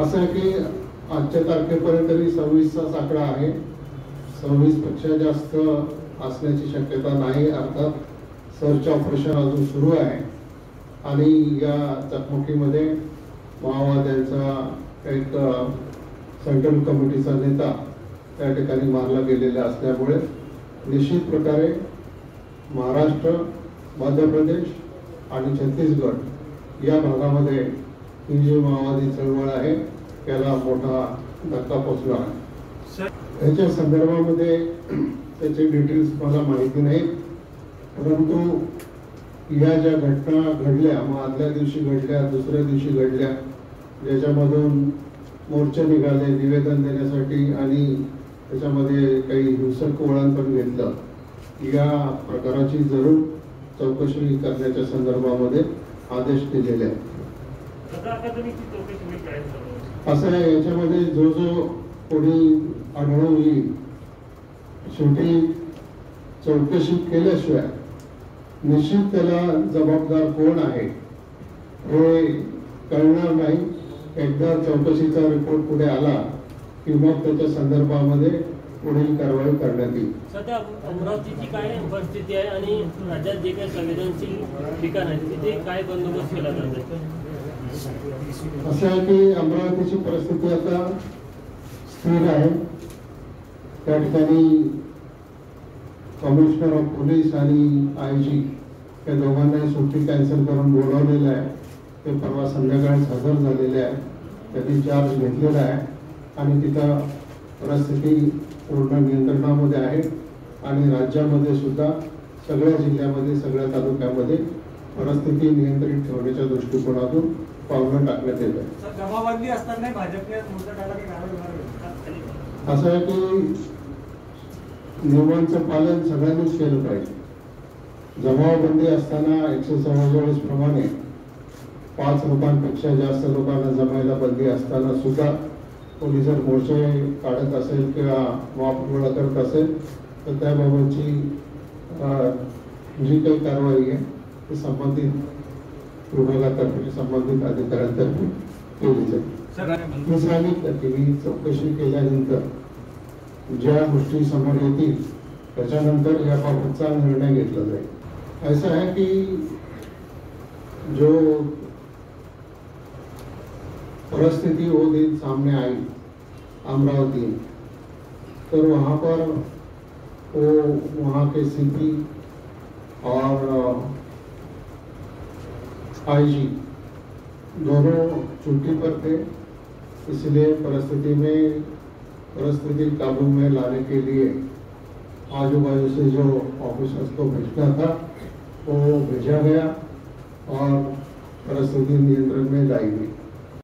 असं आहे की आजच्या तारखेपर्यंत तरी 26 आकडा आहे. 26 पेक्षा जास्त असण्याची शक्यता नाही. अर्थात सर्च ऑपरेशन अजून सुरू आहे आणि या चकमकीमध्ये माओवाद्यांचा एक सेंट्रल कमिटीचा नेता त्या ठिकाणी मारला गेलेला असल्यामुळे निश्चित प्रकारे महाराष्ट्र, मध्य प्रदेश आणि छत्तीसगड या भागामध्ये ही जी माओवादी चळवळ आहे त्याला मोठा धक्का पोचला आहे. याच्या संदर्भामध्ये त्याचे डिटेल्स मला माहिती नाही, परंतु या ज्या घटना घडल्या, मग आदल्या दिवशी घडल्या, दुसऱ्या दिवशी घडल्या, ज्याच्यामधून मोर्चा निघाले निवेदन देण्यासाठी आणि त्याच्यामध्ये काही हिंसक वळण पण घेतलं, या प्रकाराची जरूर चौकशी करण्याच्या संदर्भामध्ये आदेश दिलेले आहेत. असं आहे, याच्यामध्ये जो जो कोणी आढळून येईल शेवटी चौकशी केल्याशिवाय निश्चित त्याला जबाबदार कोण आहे हे कळणार नाही. एकदा चौकशीचा रिपोर्ट पुढे आला की मग त्याच्या संदर्भामध्ये पुढील कारवाई करण्यात येईल. सध्या अमरावतीची काय परिस्थिती आहे आणि राज्यात जे काही संवेदनशील ठिकाण आहे तिथे काय बंदोबस्त केला जात आहे? असं आहे की अमरावतीची परिस्थिती आता स्थिर आहे. त्या ठिकाणी कमिशनर ऑफ पोलीस आणि IG या दोघांना सुट्टी कॅन्सल करून बोलावलेलं आहे. ते परवा संध्याकाळी हजर झालेले आहे. त्यांनी चार्ज घेतलेला आहे आणि तिथं परिस्थिती पूर्ण नियंत्रणामध्ये आहे. आणि राज्यामध्ये सुद्धा सगळ्या जिल्ह्यामध्ये, सगळ्या तालुक्यामध्ये परिस्थिती नियंत्रित ठेवण्याच्या दृष्टिकोनातून पावलं टाकण्यात येत आहे. असं आहे की नियमांचं पालन सगळ्यांनीच केलं पाहिजे. जमावबंदी असताना 144 प्रमाणे 5 लोकांपेक्षा जास्त लोकांना जमायला बंदी असताना सुद्धा कोणी जर मोर्चे काढत असेल किंवा मॉप गोळा करत असेल तर त्याबाबतची जी काही कारवाई आहे ती संबंधित विभागातर्फे, संबंधित अधिकाऱ्यांतर्फे केली जाते. मी सांगितलं की मी चौकशी केल्यानंतर ज्या गोष्टी समोर येतील त्याच्यानंतर याबाबतचा निर्णय घेतला जाईल. असं आहे की जो परिस्थिती वो दिन सामने आई अमरावती, तर वहाँ पर वो वहाँ के CP और IG दोनों छुट्टी पर थे, इसलिए परिस्थिति काबू में लाने के लिए आजू बाजू से जो ऑफिसर्स को भेजना था वो भेजा गया और परिस्थिति नियंत्रण में लाई गई.